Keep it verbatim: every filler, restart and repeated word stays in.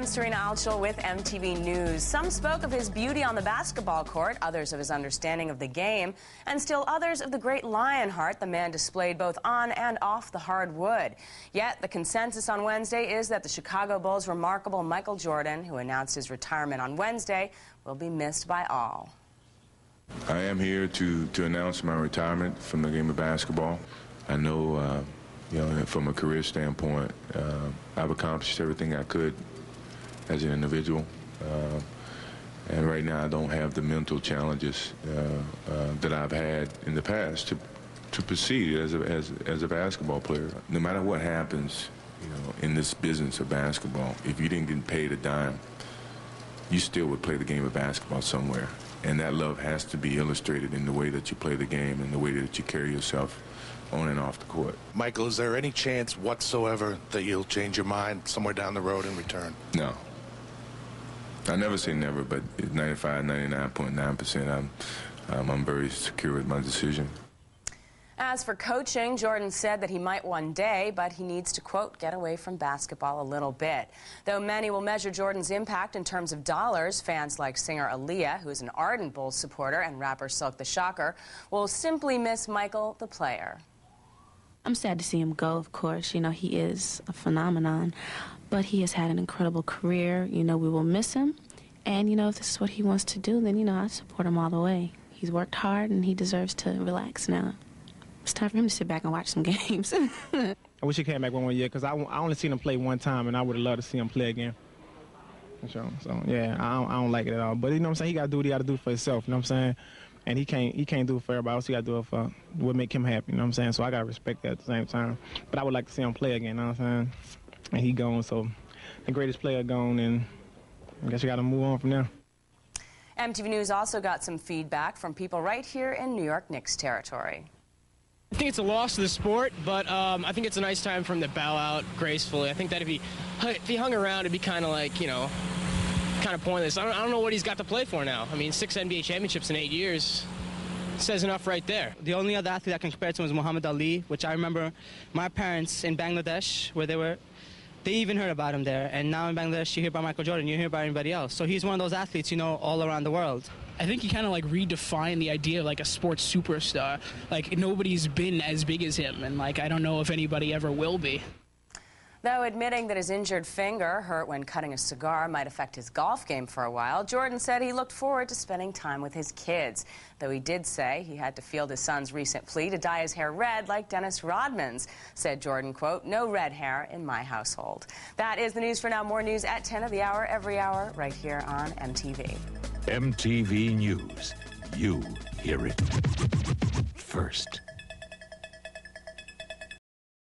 I'm Serena Altschul with M T V News. Some spoke of his beauty on the basketball court, others of his understanding of the game, and still others of the great lion heart the man displayed both on and off the hardwood. Yet the consensus on Wednesday is that the Chicago Bulls' remarkable Michael Jordan, who announced his retirement on Wednesday, will be missed by all. I am here to, to announce my retirement from the game of basketball. I know... Uh, You know, from a career standpoint, uh, I've accomplished everything I could as an individual. Uh, and right now I don't have the mental challenges uh, uh, that I've had in the past to, to proceed as a, as, as a basketball player. No matter what happens, you know, in this business of basketball, if you didn't get paid a dime, you still would play the game of basketball somewhere. And that love has to be illustrated in the way that you play the game and the way that you carry yourself on and off the court. Michael, is there any chance whatsoever that you'll change your mind somewhere down the road in return? No. I never say never, but ninety-five, ninety-nine point nine percent, I'm, um, I'm very secure with my decision. As for coaching, Jordan said that he might one day, but he needs to, quote, get away from basketball a little bit. Though many will measure Jordan's impact in terms of dollars, fans like singer Aaliyah, who is an ardent Bulls supporter, and rapper Silkk the Shocker, will simply miss Michael the player. I'm sad to see him go, of course. You know, he is a phenomenon, but he has had an incredible career. You know, we will miss him. And, you know, if this is what he wants to do, then, you know, I support him all the way. He's worked hard, and he deserves to relax now. It's time for him to sit back and watch some games. I wish he came back one more year, because I, I only seen him play one time, and I would have loved to see him play again. So, so yeah, I don't, I don't like it at all. But, you know what I'm saying, he got to do what he got to do for himself, you know what I'm saying? And he can't, he can't do it for everybody else. He got to do it for what make him happy, you know what I'm saying? So I got to respect that at the same time. But I would like to see him play again, you know what I'm saying? And he gone, so the greatest player gone, and I guess you got to move on from there. M T V News also got some feedback from people right here in New York Knicks territory. I think it's a loss to the sport, but um, I think it's a nice time for him to bow out gracefully. I think that if he, if he hung around, it'd be kind of like, you know, kind of pointless. I don't, I don't know what he's got to play for now. I mean, six N B A championships in eight years says enough right there. The only other athlete I can compare to him is Muhammad Ali, which I remember my parents in Bangladesh, where they were, they even heard about him there. And now in Bangladesh, you hear about Michael Jordan, you hear about anybody else. So he's one of those athletes, you know, all around the world. I think he kind of like redefined the idea of like a sports superstar. Like nobody's been as big as him, and like I don't know if anybody ever will be. Though admitting that his injured finger, hurt when cutting a cigar, might affect his golf game for a while, Jordan said he looked forward to spending time with his kids. Though he did say he had to field his son's recent plea to dye his hair red like Dennis Rodman's. Said Jordan, quote, no red hair in my household. That is the news for now. More news at ten of the hour, every hour, right here on M T V. M T V News. You hear it first.